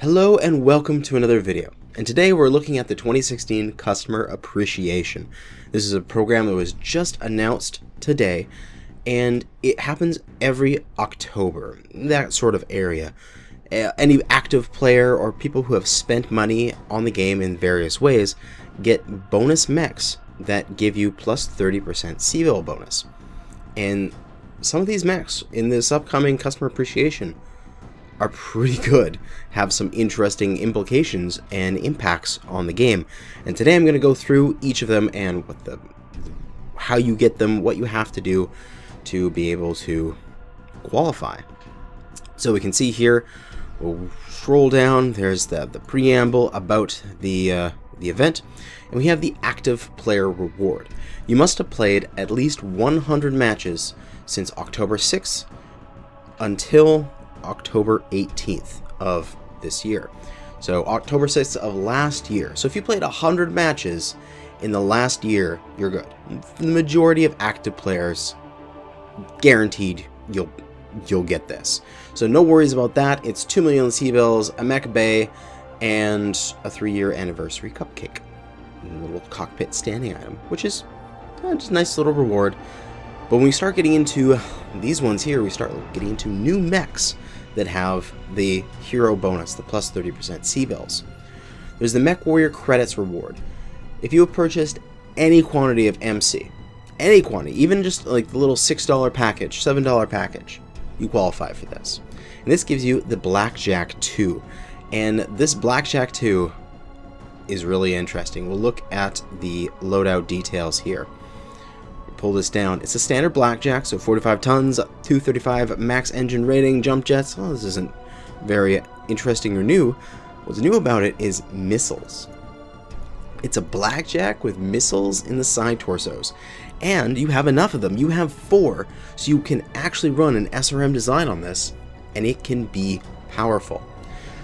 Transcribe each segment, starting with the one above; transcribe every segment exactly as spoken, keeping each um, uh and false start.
Hello and welcome to another video, and today we're looking at the twenty sixteen Customer Appreciation. This is a program that was just announced today, and it happens every October, that sort of area. Any active player or people who have spent money on the game in various ways get bonus mechs that give you plus thirty percent C-Vil bonus. And some of these mechs in this upcoming Customer Appreciation are pretty good, have some interesting implications and impacts on the game. And today I'm going to go through each of them and what the, how you get them, what you have to do to be able to qualify. So we can see here, we'll scroll down, there's the, the preamble about the, uh, the event, and we have the active player reward. You must have played at least one hundred matches since October sixth until October eighteenth of this year. So October sixth of last year. So if you played one hundred matches in the last year, you're good. The majority of active players, guaranteed you'll you'll get this. So no worries about that. It's two million C-Vils, a mech bay, and a three-year anniversary cupcake. And a little cockpit standing item, which is uh, just a nice little reward. But when we start getting into these ones here, we start getting into new mechs that have the hero bonus, the plus thirty percent C-Vils. There's the Mech Warrior Credits Reward. If you have purchased any quantity of M C, any quantity, even just like the little six dollar package, seven dollar package, you qualify for this. And this gives you the Blackjack two. And this Blackjack two is really interesting. We'll look at the loadout details here. Pull this down. It's a standard Blackjack, so forty-five tons, two thirty-five max engine rating, jump jets. Well, this isn't very interesting or new. What's new about it is missiles. It's a Blackjack with missiles in the side torsos, and you have enough of them. You have four, so you can actually run an S R M design on this, and it can be powerful.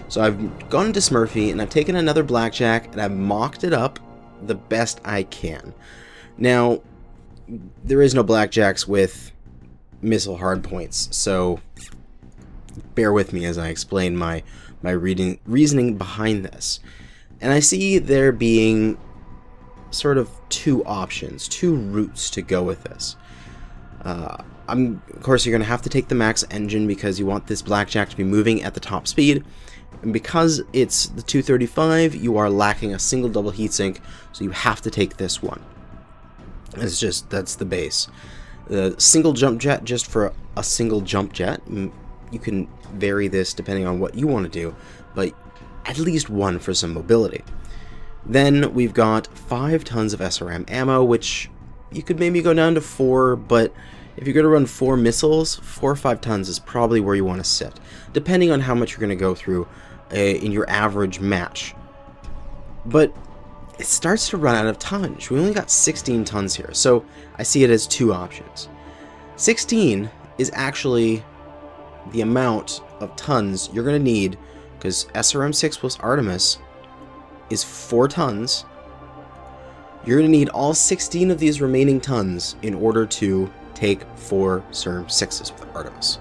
So I've gone to Smurfy, and I've taken another Blackjack, and I've mocked it up the best I can. Now, there is no Blackjacks with missile hardpoints, so bear with me as I explain my my reading, reasoning behind this. And I see there being sort of two options, two routes to go with this. Uh, I'm, of course, you're going to have to take the max engine because you want this Blackjack to be moving at the top speed. And because it's the two thirty-five, you are lacking a single double heatsink, so you have to take this one. It's just, that's the base. The single jump jet, just for a single jump jet, you can vary this depending on what you want to do, but at least one for some mobility. Then we've got five tons of S R M ammo, which you could maybe go down to four, but if you're going to run four missiles, four or five tons is probably where you want to sit, depending on how much you're going to go through uh, in your average match. But it starts to run out of tonnage. We only got sixteen tons here, so I see it as two options. sixteen is actually the amount of tons you're going to need, because S R M six plus Artemis is four tons. You're going to need all sixteen of these remaining tons in order to take four S R M sixes with Artemis.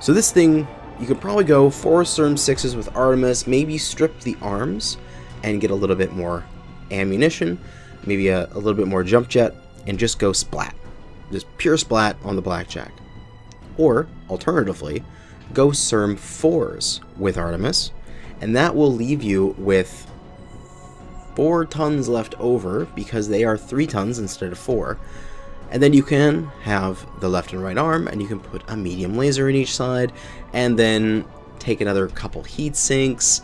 So this thing, you could probably go four S R M sixes with Artemis, maybe strip the arms, and get a little bit more ammunition, maybe a, a little bit more jump jet, and just go splat. Just pure splat on the Blackjack. Or, alternatively, go S R M fours with Artemis, and that will leave you with four tons left over, because they are three tons instead of four. And then you can have the left and right arm, and you can put a medium laser in each side, and then take another couple heat sinks.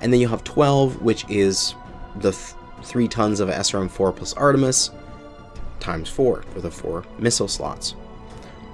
And then you have twelve, which is the th three tons of S R M four plus Artemis times four for the four missile slots.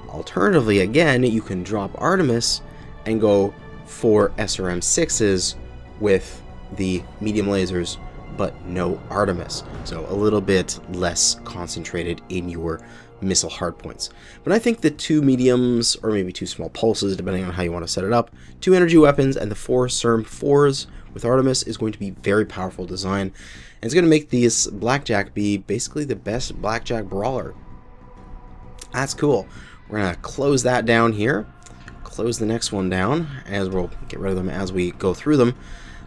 Alternatively, again, you can drop Artemis and go four S R M sixes with the medium lasers, but no Artemis. So a little bit less concentrated in your missile hardpoints. But I think the two mediums, or maybe two small pulses, depending on how you want to set it up, two energy weapons, and the four S R M fours with Artemis is going to be very powerful design, and it's going to make this Blackjack be basically the best Blackjack brawler. That's cool. We're going to close that down here, close the next one down, as we'll get rid of them as we go through them.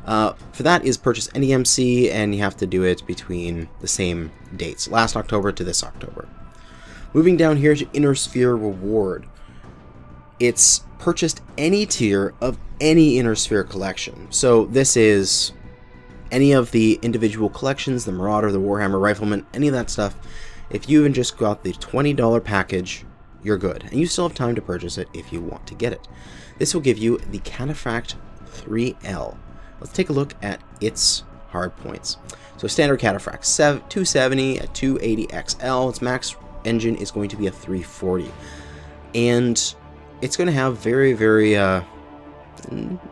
Uh, for that is purchase any M C, and you have to do it between the same dates, last October to this October. Moving down here to Inner Sphere Reward. It's purchased any tier of any Inner Sphere collection. So this is any of the individual collections, the Marauder, the Warhammer, Rifleman, any of that stuff. If you even just got the twenty dollar package, you're good. And you still have time to purchase it if you want to get it. This will give you the Cataphract three L. Let's take a look at its hard points. So standard Cataphract, two seventy, a two eighty X L. Its max engine is going to be a three forty. And it's going to have very, very uh,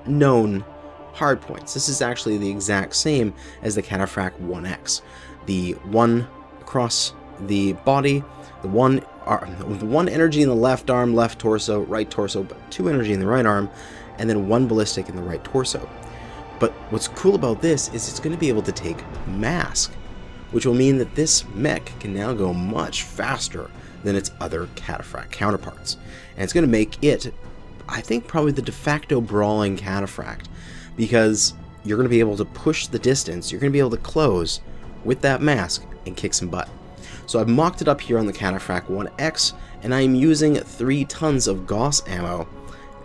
known hard points. This is actually the exact same as the Cataphract one X. The one across the body, the one arm, with one energy in the left arm, left torso, right torso, but two energy in the right arm, and then one ballistic in the right torso. But what's cool about this is it's going to be able to take mask, which will mean that this mech can now go much faster than its other Cataphract counterparts. And it's going to make it, I think, probably the de facto brawling Cataphract, because you're going to be able to push the distance, you're going to be able to close with that mask and kick some butt. So I've mocked it up here on the Cataphract one X, and I'm using three tons of Gauss ammo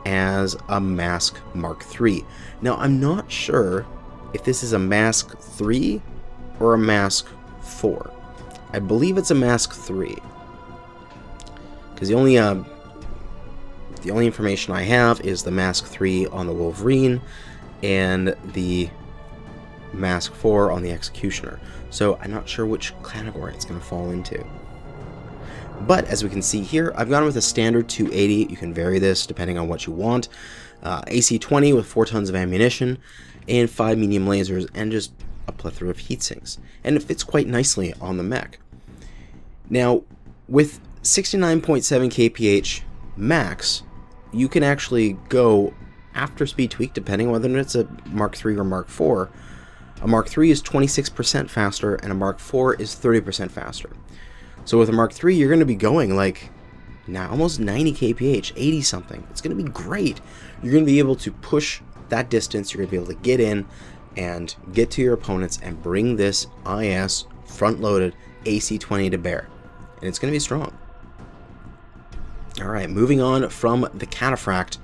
as a Mask Mark three. Now, I'm not sure if this is a Mask three or a Mask four. I believe it's a Mask three, because the only uh, the only information I have is the Mask three on the Wolverine and the Mask four on the Executioner. So I'm not sure which category it's going to fall into. But as we can see here, I've gone with a standard two eighty. You can vary this depending on what you want. Uh, A C twenty with four tons of ammunition and five medium lasers and just a plethora of heat sinks. And it fits quite nicely on the mech. Now, with sixty-nine point seven K P H max, you can actually go after speed tweak depending on whether it's a Mark three or Mark four. A Mark three is twenty-six percent faster, and a Mark four is thirty percent faster. So with a Mark three, you're going to be going like, now almost ninety K P H, eighty something. It's going to be great. You're going to be able to push that distance. You're going to be able to get in and get to your opponents and bring this I S front-loaded A C twenty to bear. And it's going to be strong. All right, moving on from the Cataphract,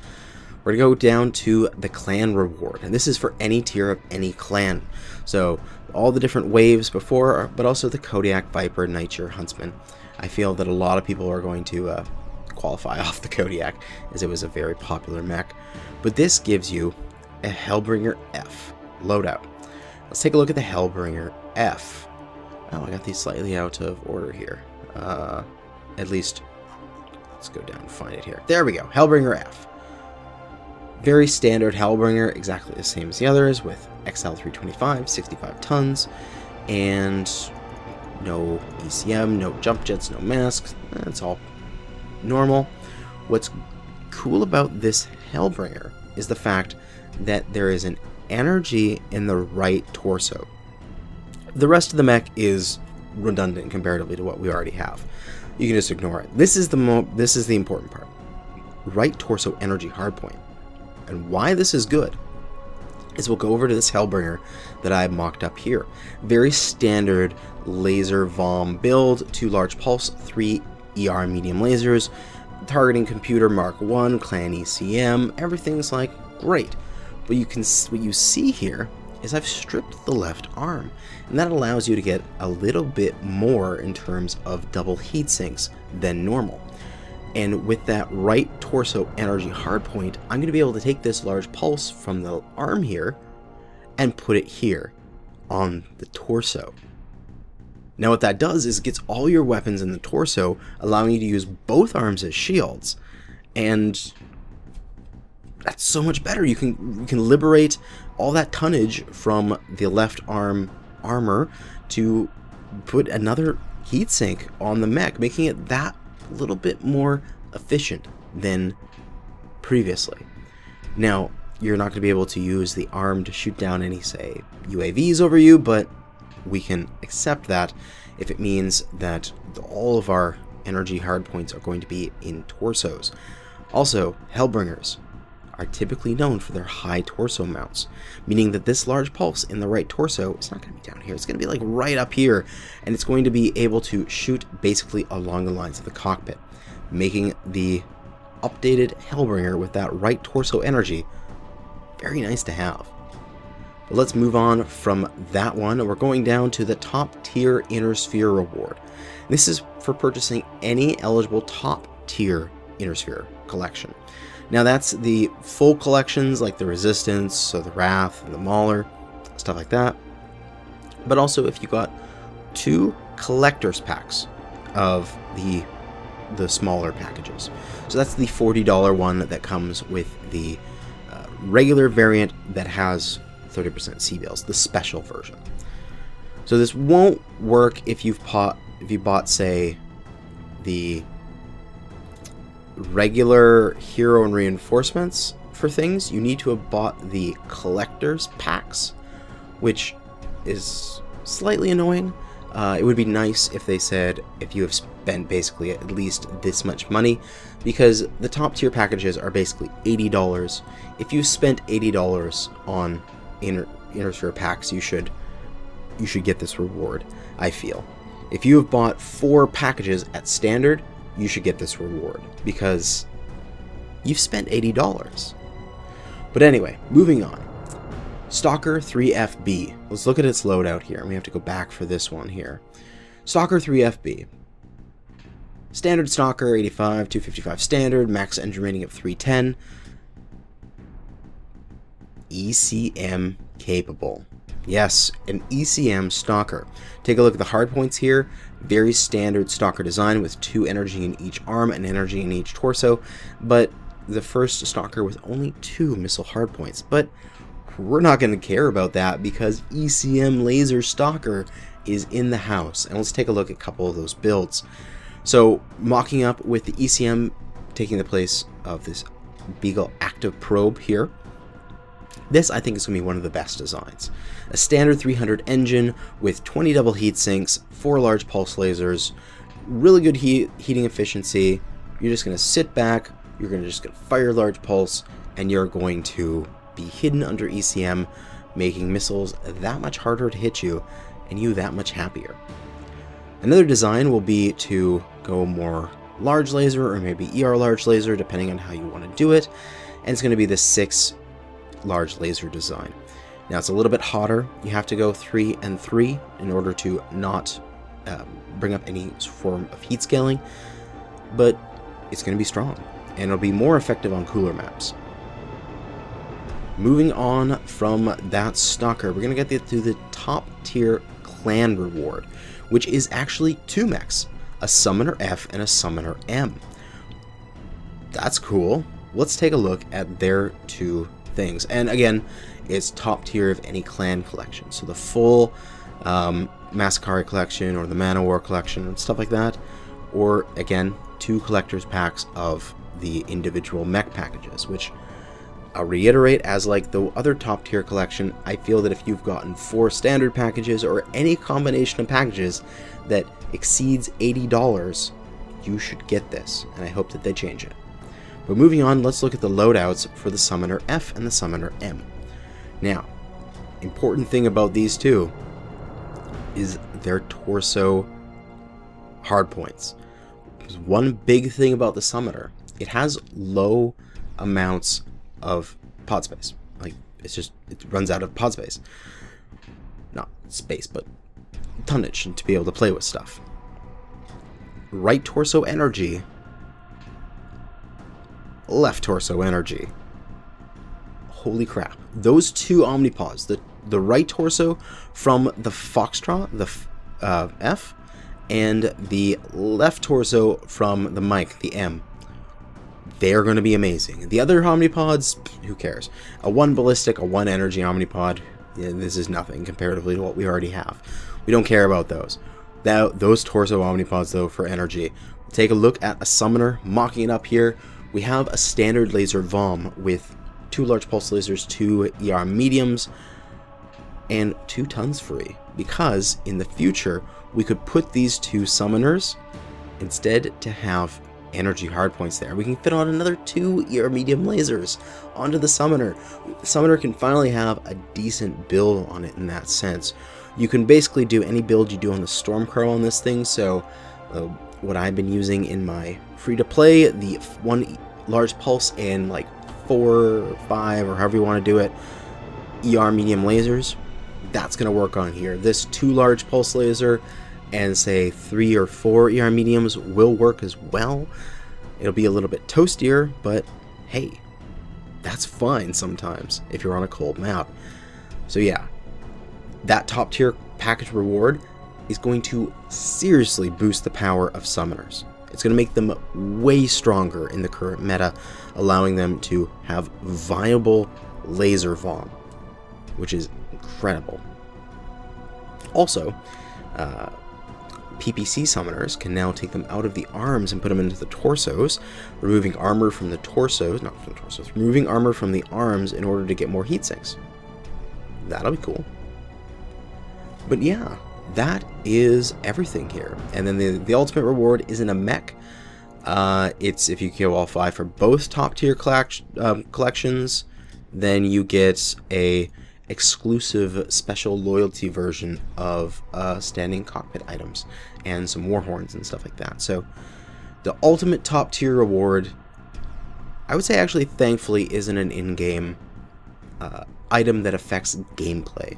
we're going to go down to the clan reward, and this is for any tier of any clan. So all the different waves before, but also the Kodiak, Viper, Nightjar, Huntsman. I feel that a lot of people are going to uh, qualify off the Kodiak, as it was a very popular mech. But this gives you a Hellbringer F loadout. Let's take a look at the Hellbringer F. Oh, I got these slightly out of order here. Uh, at least, let's go down and find it here. There we go, Hellbringer F. Very standard Hellbringer, exactly the same as the others, with X L three twenty-five, sixty-five tons, and no E C M, no jump jets, no masks. That's all normal. What's cool about this Hellbringer is the fact that there is an energy in the right torso. The rest of the mech is redundant comparatively to what we already have. You can just ignore it. This is the mo this is the important part. Right torso energy hardpoint. And why this is good is we'll go over to this Hellbringer that I mocked up here. Very standard laser vom build, two large pulse, three E R medium lasers, targeting computer Mark one, clan E C M, everything's like great. But you can what you see here is I've stripped the left arm, and that allows you to get a little bit more in terms of double heat sinks than normal. And with that right torso energy hardpoint, I'm going to be able to take this large pulse from the arm here and put it here on the torso. Now what that does is it gets all your weapons in the torso, allowing you to use both arms as shields. And that's so much better. You can, you can liberate all that tonnage from the left arm armor to put another heatsink on the mech, making it that a little bit more efficient than previously. Now, you're not going to be able to use the arm to shoot down any, say, U A Vs over you, but we can accept that if it means that all of our energy hard points are going to be in torsos. Also, Hellbringers are typically known for their high torso mounts, meaning that this large pulse in the right torso is not going to be down here. It's going to be like right up here, and it's going to be able to shoot basically along the lines of the cockpit, making the updated Hellbringer with that right torso energy very nice to have. But let's move on from that one. We're going down to the top tier Inner Sphere reward. This is for purchasing any eligible top tier Inner Sphere collection. Now that's the full collections like the Resistance, so the Wrath, the Mauler, stuff like that. But also if you got two collector's packs of the the smaller packages. So that's the forty dollar one that comes with the uh, regular variant that has thirty percent C-bills, the special version. So this won't work if you've bought, if you bought say the regular hero and reinforcements for things. You need to have bought the collector's packs, which is slightly annoying. Uh, it would be nice if they said if you have spent basically at least this much money, because the top tier packages are basically eighty dollars. If you spent eighty dollars on inner inner sphere packs, you should you should get this reward, I feel. If you have bought four packages at standard, you should get this reward because you've spent eighty dollars. But anyway, moving on. Stalker three F B. Let's look at its loadout here. We have to go back for this one here. Stalker three F B. Standard Stalker, eighty-five, two fifty-five standard, max engine rating of three ten. E C M capable. Yes, an E C M Stalker. Take a look at the hard points here. Very standard Stalker design with two energy in each arm and energy in each torso, but the first Stalker with only two missile hard points. But we're not going to care about that because E C M Laser Stalker is in the house. And let's take a look at a couple of those builds. So mocking up with the E C M taking the place of this Beagle Active Probe here. This, I think, is going to be one of the best designs. A standard three hundred engine with twenty double heat sinks, four large pulse lasers, really good heat, heating efficiency. You're just going to sit back, you're going to just gonna fire large pulse, and you're going to be hidden under E C M, making missiles that much harder to hit you, and you that much happier. Another design will be to go more large laser, or maybe E R large laser, depending on how you want to do it, and it's going to be the six large laser design. Now it's a little bit hotter. You have to go three and three in order to not uh, bring up any form of heat scaling, but it's going to be strong and it'll be more effective on cooler maps. Moving on from that Stalker, we're going to get to the top tier clan reward, which is actually two mechs, a Summoner F and a Summoner M. That's cool. Let's take a look at their two things. And again, it's top tier of any clan collection. So the full um, Masakari collection or the Manowar collection and stuff like that. Or again, two collector's packs of the individual mech packages, which I'll reiterate as like the other top tier collection. I feel that if you've gotten four standard packages or any combination of packages that exceeds eighty dollars, you should get this. And I hope that they change it. But moving on, let's look at the loadouts for the Summoner F and the Summoner M. Now, important thing about these two is their torso hardpoints. There's one big thing about the Summoner. It has low amounts of pod space. Like, it's just, it runs out of pod space. Not space, but tonnage to be able to play with stuff. Right torso energy, left torso energy. Holy crap. Those two omnipods, the, the right torso from the Foxtrot, the uh, F, and the left torso from the Mike, the M. They're going to be amazing. The other omnipods, who cares? A one ballistic, a one energy omnipod, this is nothing comparatively to what we already have. We don't care about those. Now, those torso omnipods, though, for energy. Take a look at a Summoner, mocking it up here. We have a standard laser V O M with two large pulse lasers, two E R mediums, and two tons free, because in the future we could put these two Summoners instead to have energy hardpoints there. We can fit on another two E R medium lasers onto the Summoner. The Summoner can finally have a decent build on it in that sense. You can basically do any build you do on the Stormcrow on this thing, so uh, what I've been using in my free-to-play, the one large pulse and like four or five or however you want to do it, E R medium lasers, that's going to work on here. This two large pulse laser and say three or four E R mediums will work as well. It'll be a little bit toastier, but hey, that's fine sometimes if you're on a cold map. So yeah, that top tier package reward is going to seriously boost the power of summoners. It's going to make them way stronger in the current meta, allowing them to have viable laser vom, which is incredible. Also, uh, P P C summoners can now take them out of the arms and put them into the torsos, removing armor from the torsos, not from the torsos, removing armor from the arms in order to get more heat sinks. That'll be cool. But yeah, that is everything here. And then the, the ultimate reward isn't a mech. Uh, it's if you kill all five for both top tier collect um, collections, then you get a exclusive special loyalty version of uh, standing cockpit items and some war horns and stuff like that. So the ultimate top tier reward, I would say actually thankfully isn't an in-game uh, item that affects gameplay.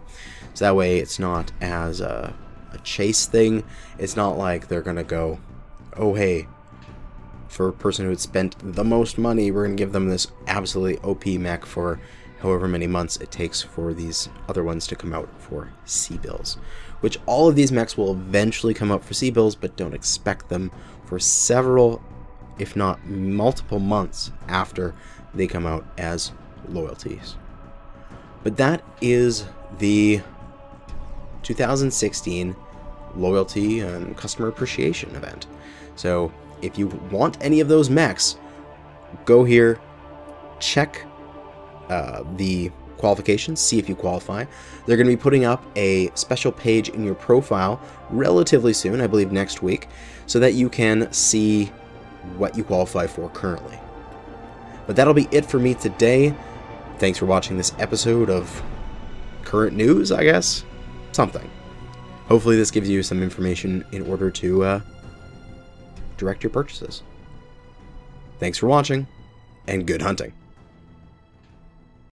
So that way it's not as a, a chase thing. It's not like they're gonna go, oh hey, for a person who had spent the most money, we're gonna give them this absolutely O P mech for however many months it takes for these other ones to come out for C-bills. Which all of these mechs will eventually come out for C-bills, but don't expect them for several, if not multiple months after they come out as loyalties. But that is the two thousand sixteen Loyalty and Customer Appreciation event. So if you want any of those mechs, go here, check Uh, the qualifications, see if you qualify. They're going to be putting up a special page in your profile relatively soon, I believe next week, so that you can see what you qualify for currently. But that'll be it for me today. Thanks for watching this episode of current news, I guess? Something. Hopefully this gives you some information in order to uh, direct your purchases. Thanks for watching, and good hunting.